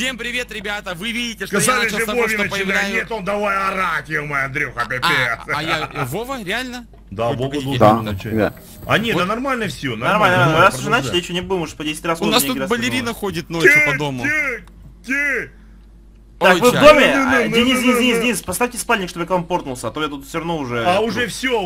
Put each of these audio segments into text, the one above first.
Всем привет, ребята. Вы видите, что сказали, я начал с того, что появляю... Нет, он давай орать, ё-моё, Андрюха, пипец. А я... Вова, реально? Да, Вова должен начать. А нет, да нормально все. Нормально, раз уже начали, еще не будем, уж по 10 раз. У нас тут балерина ходит ночью по дому. Так, вы в доме? Денис, поставьте спальник, чтобы к вам портнулся, а то я тут все равно уже... А уже все,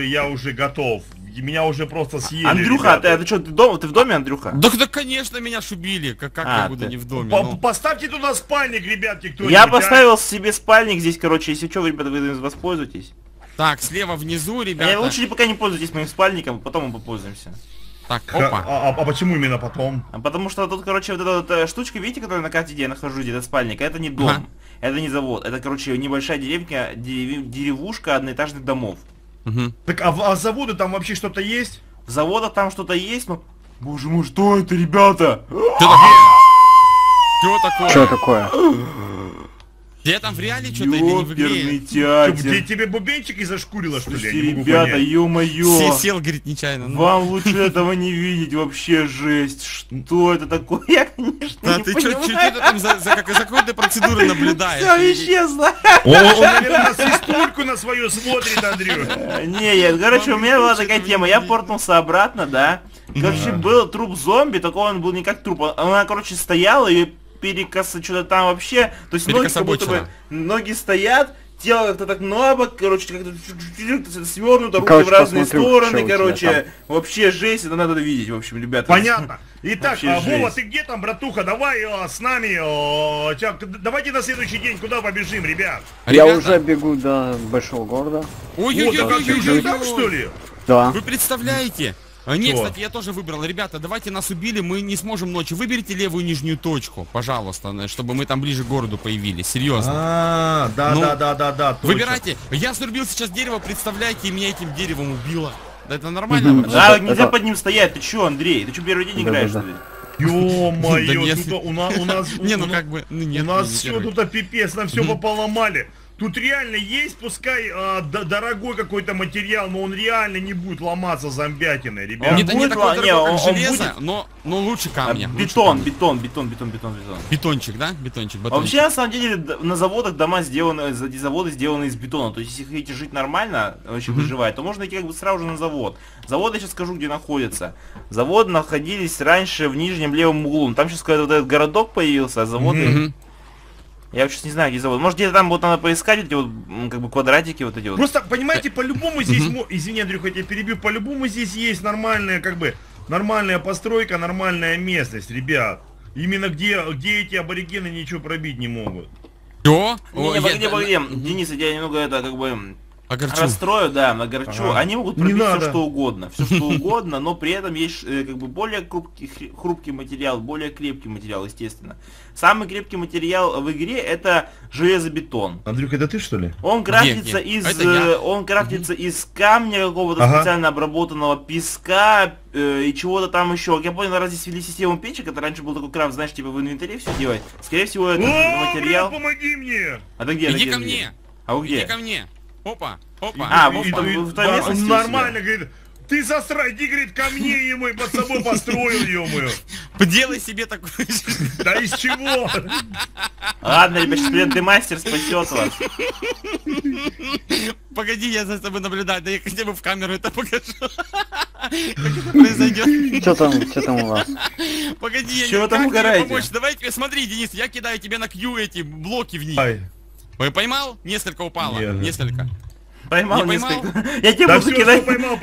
я уже готов. Меня уже просто съели. Андрюха, ты что, ты в доме, Андрюха? Да, конечно, меня шубили, как я буду не в доме. Поставьте туда спальник, ребятки, кто-нибудь. Я поставил себе спальник здесь, короче, если что, ребята, вы воспользуйтесь. Так, слева внизу, ребята. Лучше пока не пользуйтесь моим спальником, потом мы попользуемся. Так, опа. А почему именно потом? Потому что тут, короче, вот эта штучка, видите, которая на карте, где я нахожусь, где этот спальник, это не дом, это не завод, это, короче, небольшая деревня, деревушка одноэтажных домов. Угу. Так, а заводы там вообще что-то есть? В заводах там что-то есть, но... Боже мой, что это, ребята? Что такое? Я там в реале что-то не выглядел. Тебе бубенчики зашкурило, что ли? Ребята, ё-моё. Сел, говорит, нечаянно. Вам лучше этого не видеть, вообще жесть. Что это такое? Я, конечно, да, не понимаю. Да ты чё-то там за какой-то процедурой наблюдаешь. Всё исчезло. Он, наверное, свистульку на свою смотрит, Андрюх. Не, короче, у меня была такая тема. Я портнулся обратно, да. Короче, был труп зомби, только он был не как труп. Она, короче, стояла и... перекоса, что-то там вообще, то есть ноги, как будто бы, ноги стоят, тело как-то так на бок, короче, как-то свернуто, руки короче, в разные стороны, короче, вообще жесть, это надо видеть, в общем, ребята. Понятно. Итак, Вова, ты где там, братуха, давай с нами, давайте на следующий день куда побежим, ребят. Я уже бегу до большого города. Ой-ой-ой, так что ли? Да. Вы представляете? Нет, кстати, я тоже выбрал. Ребята, давайте нас убили, мы не сможем ночью. Выберите левую нижнюю точку, пожалуйста, чтобы мы там ближе к городу появились. Серьезно. Да. Выбирайте. Я срубил сейчас дерево, представляете, меня этим деревом убило. Это нормально? Да, нельзя под ним стоять. Ты че, Андрей? Ты че первый день играешь? Ё-моё, у нас все тут пипец, нам все пополомали. Тут реально есть, пускай дорогой какой-то материал, но он реально не будет ломаться зомбятины, ребят. Он будет такой, как железо, но лучше камня. Бетон. Бетончик, да? Бетончик. Вообще, на самом деле, на заводах дома сделаны, заводы сделаны из бетона. То есть, если хотите жить нормально, вообще выживать, то можно идти как бы сразу же на завод. Завод, я сейчас скажу, где находится. Завод находились раньше в нижнем левом углу. Там сейчас какой-то вот этот городок появился, а заводы... Я сейчас не знаю, где завод. Может, где-то там вот надо поискать, эти вот, как бы, квадратики вот эти вот. Просто, понимаете, по-любому здесь... Извини, Андрюха, я тебя перебью. По-любому здесь есть нормальная, как бы, нормальная постройка, нормальная местность, ребят. Именно где эти аборигены ничего пробить не могут. Что? Денис, я тебя немного, это, как бы... Огорчу. Расстрою, да, огорчу. Ага. Они могут пробить все что угодно, но при этом есть как бы более хрупкий материал, более крепкий материал, естественно. Самый крепкий материал в игре это железобетон. Андрюха, это ты что ли? Он крафтится из камня какого-то специально обработанного песка и чего-то там еще. Я понял, раз здесь ввели систему печек, это раньше был такой крафт, знаешь, типа в инвентаре все делать. Скорее всего это материал. Блин, помоги мне! А ты где? Иди ко мне! А вы где? Иди ко мне! Опа, опа. Он нормально, говорит, ты засрай, иди, говорит, ко мне, ему и под собой построил, ё-моё. Поделай себе такой. Да из чего? Ладно, ребят, сейчас Демастер спасет вас. Погоди, я за тобой наблюдаю, да я хотя бы в камеру это покажу. Как это произойдет? Что там у вас? Погоди, я не могу помочь. Давай тебе, смотри, Денис, я кидаю тебе на Q эти блоки вниз. Вы поймал? Несколько упало. Нет. Несколько. Поймал? Я тебе буду кидать. Поймал.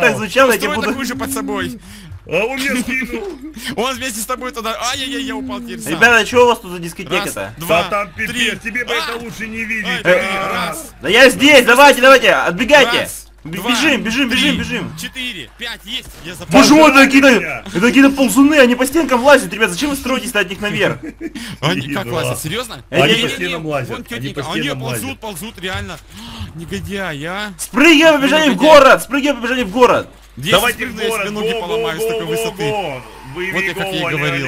Так звучало, я тебе буду... такую же под собой. А он меня скинул. Он вместе с тобой туда. Ай-яй-яй, я упал. Ребята, что у вас тут за дискотека-то? Да там пипец, тебе бы это лучше не видеть. Да я здесь, давайте, отбегайте. Бежим. 4, 5, есть. Я запал. Боже мой, это какие-то ползуны, они по стенкам лазят, ребят, зачем вы строитесь-то от них наверх? Они как лазят, серьезно? Они по стенам лазят, они ползут, реально. Негодяй, а? Спрыгивай, побежали в город, Давайте в город, ноги поломаю с такой высоты. Вот я как я и говорил.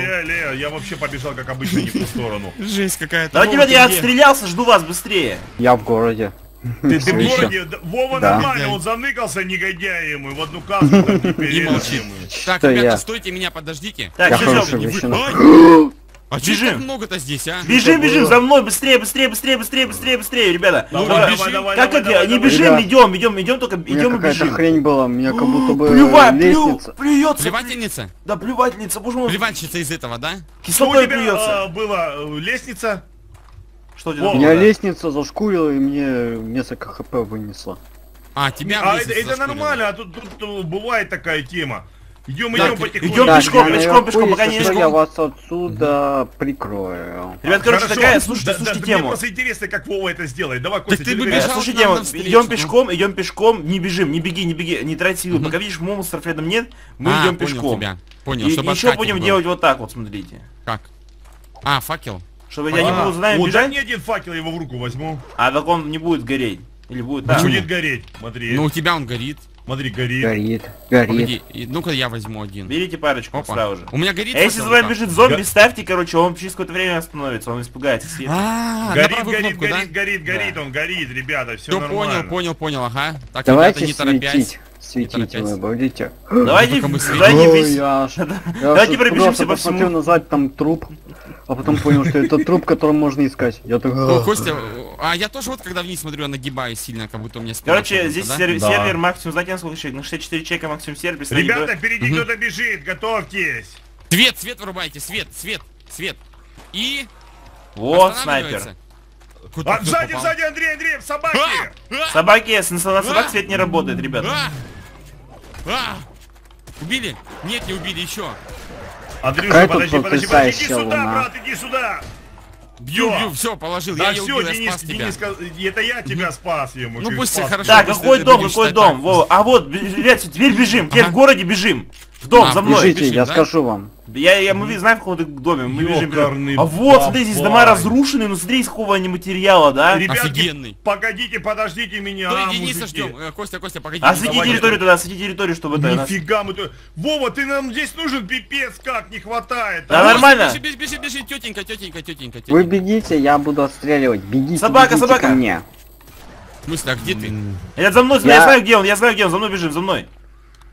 Я вообще побежал, как обычно, не в ту сторону. Жесть какая-то. Давайте, ребят, я отстрелялся, жду вас быстрее. Я в городе. Ты в городе, Вова нормально, он заныкался негодяем и в одну каску там теперь. Так, ребята, стойте меня, подождите. Так, все, А бежим! Много-то здесь, а? Бежим, бежим, за мной, быстрее, быстрее, быстрее, быстрее, быстрее, быстрее, ребята. Ну, давай, давай, как не бежим, идем, идем, идем, только идем и бежим. Какая-то хрень была, у меня как будто бы лестница. Плевательница? Да, плевательница, боже мой. Плевательница из этого, да? Кислотой плюется. Была лестница. Что делать? У меня лестница зашкурила и мне несколько хп вынесла. А, тебя это нормально, а тут бывает такая тема. Идем, идем потихоньку. Идем пешком, пешком, пешком, пока не пешком. Я вас отсюда прикрою. Ребят, короче, такая, слушайте тему. Мне просто интересно, как Вова это сделает. Давай, Костя, слушай тему. Идем пешком, не бежим, не беги, не беги, не трать силу. Пока видишь, монстров рядом нет, мы идем пешком. Понял, чтобы еще будем делать вот так вот, смотрите. Как? А, факел. Чтобы я не буду за нами бежать. Ни один факел его в руку возьму. А так он не будет гореть. Или будет, да? Будет гореть, смотри. Ну у тебя он горит. Смотри, горит. Горит, горит. Ну-ка я возьму один. Берите парочку сразу же. У меня горит. Если за вами бежит зомби, ставьте, короче, он через какое-то время остановится, он испугается. Горит, горит, горит, горит, горит, он горит, ребята, все нормально. Понял, понял, понял, ага. Так, давайте не торопясь. Светите, вы обалдите. Давайте пробежимся по всему. Я назад, там труп. А потом понял, что это труп, которым можно искать. Я так... Костя, а я тоже вот когда вниз смотрю, нагибаюсь сильно, как будто у меня... Короче, здесь сервер максимум, знаете, на сколько человек? На 64 человека максимум сервер. Ребята, впереди кто-то бежит, готовьтесь. Свет, свет вырубайте, свет, свет, свет. И... Вот снайпер. Сзади, сзади, Андрей, Андрей, собаки! Собаки, на собак свет не работает, ребята. Убили? Нет, не убили, еще. Андрюша, подожди, подожди, подожди, иди сюда, брат, иди сюда! Бью, бью, все, положил, я убил, я спас тебя. Это я тебя спас, ему. Ну пусть все хорошо. Так, какой дом, а вот, ребят, теперь бежим, теперь в городе бежим. В дом, за мной. Бежите, я скажу вам. Мы знаем, в каком ты доме, мы бежим. А вот, смотри, здесь дома разрушены, но смотри, из какого они материала, да? Офигенный. Погодите, подождите меня, мужики. До Дениса ждем, Костя, Костя, погоди. Освети территорию туда, освети территорию, чтобы это... Нифига мы тут... Вова, ты нам здесь нужен, пипец, как не хватает. Да нормально. Бежи, бежи, бежи, тетенька, тетенька, тетенька. Вы бегите, я буду отстреливать, бегите. Собака, собака. В смысле, а где ты? Я за мной, я знаю, где он, за мной бежим, за мной.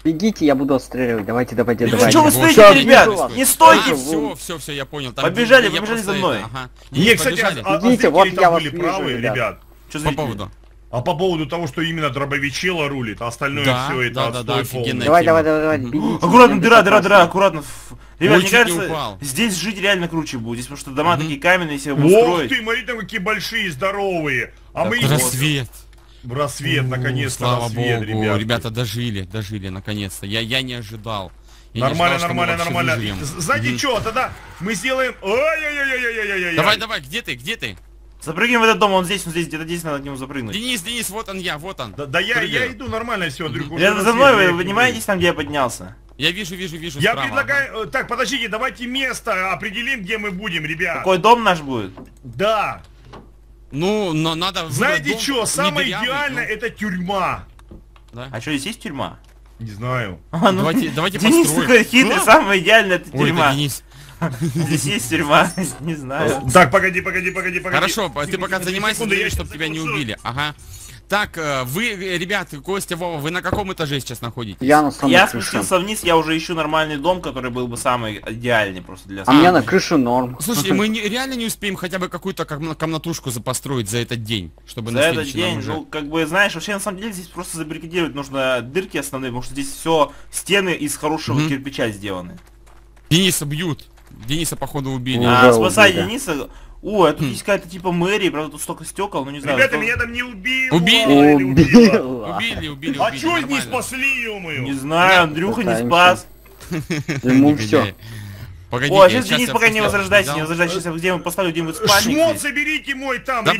Бегите, я буду отстреливать. Давайте, давайте, давайте. Что вы стоите, ребят? Не стойте! Все, все, все, я понял. Побежали, побежали за мной. Не, кстати, бегите, вот я вас вижу, ребят. По поводу. А по поводу того, что именно дробовичело рулит, а остальное все это отстой полный. Давай, давай, давай, давай. Аккуратно, дыра, дыра, дыра, аккуратно. Ребят, мне кажется, здесь жить реально круче будет, потому что дома такие каменные себе будут строить. Ох ты, смотри, там какие большие, здоровые. А мы... Рассвет. Рассвет, наконец-то, слава богу, ребята дожили, дожили, наконец-то. Я не ожидал. Нормально, нормально, нормально. Знаете что, тогда мы сделаем... Ой-ой-ой-ой-ой-ой-ой-ой. Давай, давай, где ты, где ты? Запрыгнем в этот дом, он здесь, где-то здесь надо к нему запрыгнуть. Денис, Денис, вот он я, вот он. Да я иду, нормально все, Андрюха. Это за мной, вы понимаете, там, где я поднялся? Я вижу, вижу, вижу. Я предлагаю... Так, подождите, давайте место определим, где мы будем, ребят. Какой дом наш будет? Да. Ну, но надо... Знаете что, самое идеальное это тюрьма. Да? А что, здесь есть тюрьма? Не знаю. А, ну, давайте, давайте Денис построим. Такой хитрый, самое идеальное это тюрьма. Ой, это здесь есть тюрьма, не знаю. Так, погоди, погоди, погоди, погоди. Хорошо, ты пока занимайся, чтобы тебя не убили. Ага. Так, вы, ребят, Костя, Вова, вы на каком этаже сейчас находитесь? Я на самом... Я спустился вниз, я уже ищу нормальный дом, который был бы самый идеальный просто для... А меня на крыше норм. Слушай, мы реально не успеем хотя бы какую-то комнатушку построить за этот день, чтобы... За этот день, ну, как бы, знаешь, вообще, на самом деле, здесь просто забаррикадировать нужно дырки основные, потому что здесь все стены из хорошего кирпича сделаны. Дениса бьют. Дениса, походу, убили. А, спасай Дениса... О, это есть какая-то типа мэрии, правда, тут столько стекол, но не знаю. Ребята, меня там не убили. Убили, убили, убили, убили. А чё не спасли, ё-моё? Не знаю, Андрюха не спас. Ему все. Погоди, о, сейчас Денис, пока не возрождайся, не возрождайся, сейчас где мы поставлю где-нибудь спальник. Шмот заберите мой там, ребят.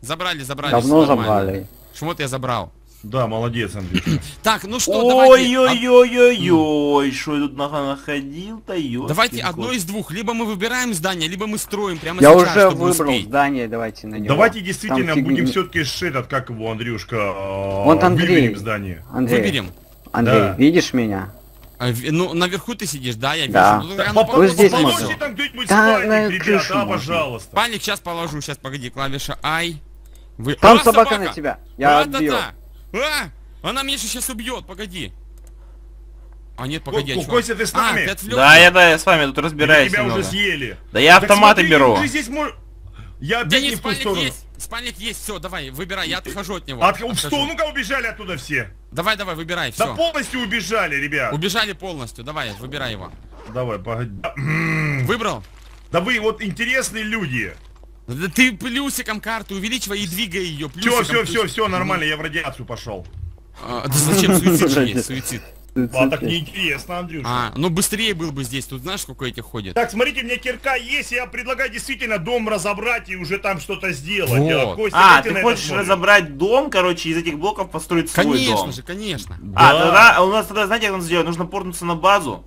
Забрали, забрали, забрали. Давно забрали. Шмот я забрал. Да, молодец, Андрей. Так, ну что, давайте... Ой-ой-ой-ой-ой, что я тут находил-то, ёшкин кот. Давайте одно из двух, либо мы выбираем здание, либо мы строим прямо сейчас, чтобы успеть. Я уже выбрал здание, давайте на него. Давайте действительно будем все-таки этот, как его, Андрюшка, вот выберем здание. Выберем. Андрей, видишь меня? Ну, наверху ты сидишь, да, я вижу. Да, вот здесь можно. Да, на крышу можно. Спальник сейчас положу, сейчас, погоди, клавиша I. Там собака на тебя, я отбил. А! Она меня сейчас убьет, погоди. А нет, погоди, Костя, ты с нами? Да, я с вами тут разбираюсь. Тебя уже съели. Да я автоматы беру. Я опять не в ту сторону. Спальник есть, все, давай, выбирай, я отхожу от него. В сторону-ка убежали оттуда все. Давай, выбирай, все. Да полностью убежали, ребят. Убежали полностью, давай, выбирай его. Давай, погоди. Выбрал? Да вы вот интересные люди. Да ты плюсиком карту увеличивай и двигай ее. Все, нормально, я в радиацию пошел. Да зачем суицид? А так неинтересно, Андрюша. Ну быстрее был бы здесь, тут знаешь, сколько этих ходит. Так, смотрите, у меня кирка есть, я предлагаю действительно дом разобрать и уже там что-то сделать. Вот. Костя, ты хочешь разобрать дом, короче, из этих блоков построить свой дом? Конечно же. Да. Тогда, у нас тогда, знаете, как надо сделать? Нужно порнуться на базу.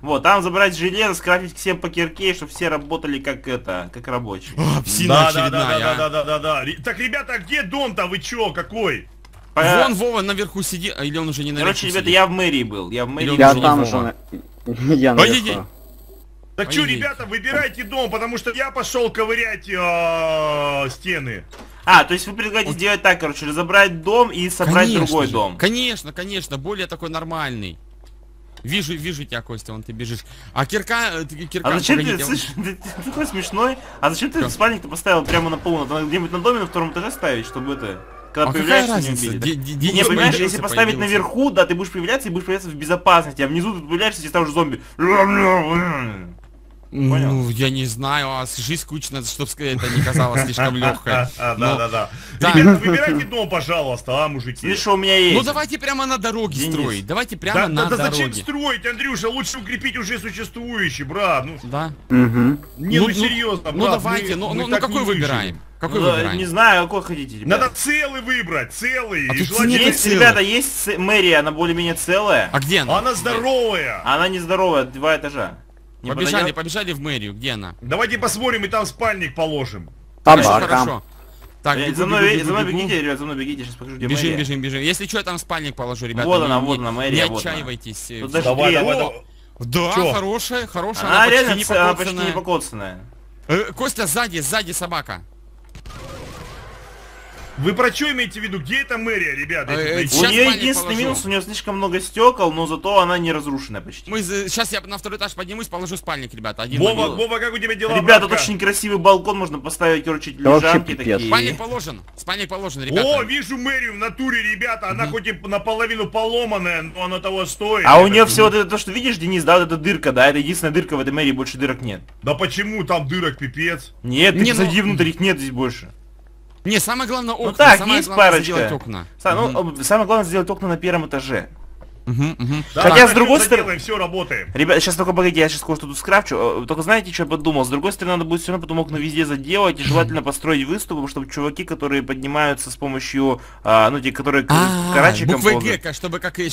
Вот, там забрать железо, скрафтить всем по кирке, чтобы все работали как это, как рабочие. Да. Так, ребята, где дом-то? Вы чё, какой? Вон Вова наверху сидит, или он уже не наверху. Короче, ребята, я в мэрии был, я там же. Так чё, ребята, выбирайте дом, потому что я пошел ковырять стены. То есть вы предлагаете делать так, короче, разобрать дом и собрать другой дом. Конечно, более такой нормальный. Вижу тебя, Костя, вон ты бежишь. А кирка... А зачем ты, слышишь, ты такой смешной. А зачем ты спальник-то поставил прямо на полу? Надо где-нибудь на доме на втором этаже ставить, чтобы это... Когда появляешься, не убили. Не, понимаешь, если поставить наверху, да, ты будешь появляться и будешь появляться в безопасности. А внизу ты появляешься, и там уже зомби. Понял? Ну, я не знаю, жизнь скучно, чтобы это не казалось слишком легкой. Да. Ребята, выбирайте дом, пожалуйста, мужики. Видишь, у меня есть. Ну, давайте прямо на дороге строить. Давайте прямо на дороге. Да зачем строить, Андрюша? Лучше укрепить уже существующий, брат. Да. Не, ну серьезно, брат. Ну, давайте, ну какой выбираем? Не знаю, какой хотите, ребята. Надо целый выбрать, целый. Есть, ребята, есть мэрия, она более-менее целая. А где она? Она здоровая. Она не здоровая, 2 этажа. Побежали в мэрию, где она? Давайте посмотрим и там спальник положим. Хорошо. Так, за мной бегите, ребят, за мной бегите, сейчас покажу, где мэрия. Бежим. Если что, я там спальник положу, ребята. Вот она, мэрия. Не отчаивайтесь. Давай. Да, хорошая. Она реально почти не покоцанная. Костя, сзади собака. Вы про что имеете в виду? Где эта мэрия, ребята? У нее единственный минус, у нее слишком много стекол, но зато она не разрушена почти. Сейчас я на 2-й этаж поднимусь, положу спальник, ребята. Боба, как у тебя дела? Ребята, тут очень красивый балкон, можно поставить, короче, лежанки такие. Спальник положен, ребята. О, вижу мэрию в натуре, ребята. Она хоть и наполовину поломанная, но она того стоит. А у нее все вот это, то, что видишь, Денис, да, вот эта дырка, да, это единственная дырка в этой мэрии, больше дырок нет. Да почему там дырок пипец? Нет, зади внутрь, их нет здесь больше. Не, самое главное окна. Ну так, самое есть парочка. Самое главное сделать окна на 1-м этаже. Да, хотя с другой стороны... Все работаем. Ребята, сейчас только погоди, я сейчас кое-что тут скрафчу. Только знаете, что я подумал? С другой стороны, надо будет все равно потом окна везде заделать и желательно построить выступы, чтобы чуваки, которые поднимаются с помощью... ну, те, которые карачиком... Буквы Г, чтобы как пауки.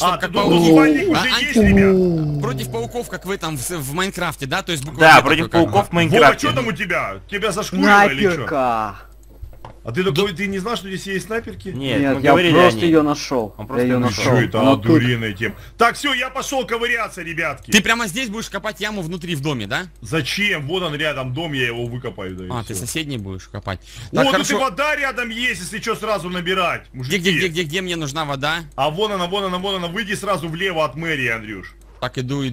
Против пауков, как вы там в Майнкрафте, да? То есть да, против пауков в Майнкрафте. Вова, что там у тебя? Тебя зашкурило или что? А ты такой, ты не знал, что здесь есть снайперки? Нет, я просто ее нашел. Он просто ее нашел. Это дуреная тема. Так, все, я пошел ковыряться, ребятки. Ты прямо здесь будешь копать яму внутри в доме, да? Зачем? Вот он рядом дом, я его выкопаю. Да, ты соседний будешь копать. О, тут и вода рядом есть, если что, сразу набирать. Где мне нужна вода? А вон она, выйди сразу влево от мэрии, Андрюш. Так, иду.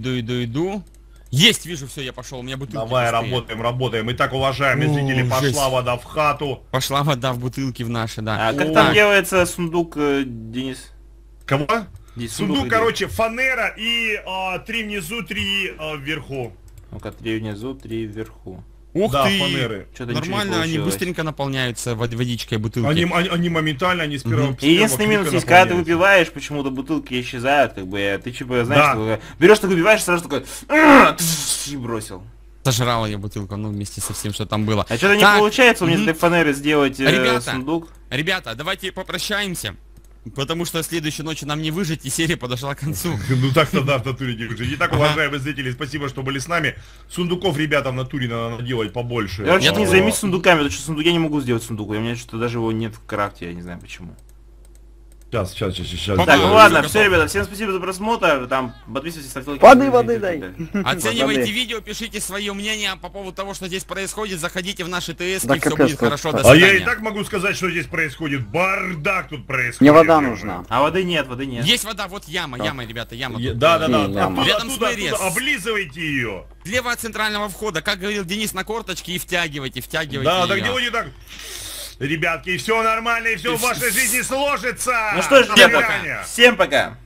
Есть, вижу, все, я пошел, у меня бутылки. Давай, пустые. работаем. Итак, уважаемые зрители, пошла вода в хату. Пошла вода в бутылки в наши, да. Как там делается сундук, Денис? Кого? Сундук, короче, фанера и 3 внизу, 3 вверху. Ну-ка, 3 внизу, 3 вверху. Ух ты! Фанеры. Нормально, они быстренько наполняются водичкой бутылки. Они моментально, они с первого пистолета. Единственный минус есть, когда ты выпиваешь, почему-то бутылки исчезают, как бы, ты чипа, знаешь, берешь, так выпиваешь, сразу такой, и бросил. Сожрала я бутылку, ну, вместе со всем, что там было. А что-то не получается у меня для фанеры сделать сундук. Ребята, давайте попрощаемся. Потому что следующей ночью нам не выжить, и серия подошла к концу. Ну так-то да, в натуре не выжить. Итак, уважаемые зрители, спасибо, что были с нами. Сундуков, ребята, в натуре надо делать побольше. Я не займись сундуками, потому что сундук я не могу сделать сундук. У меня что-то даже его нет в крафте, я не знаю почему. Сейчас. Так, ну ладно, все, ребята, всем спасибо за просмотр, там, подписывайтесь, ставьте лайки. Воды дай. Оценивайте видео, пишите свое мнение по поводу того, что здесь происходит, заходите в наши ТС, и все будет хорошо, до свидания. А я и так могу сказать, что здесь происходит, бардак тут происходит. Мне вода нужна. А воды нет, воды нет. Есть вода, вот яма, ребята, яма. Да. Рядом с вырез. Облизывайте ее. Слева от центрального входа, как говорил Денис, на корточке и втягивайте. Да, так делайте так. Ребятки, все нормально, и все в вашей жизни сложится. Ну что ж, всем пока.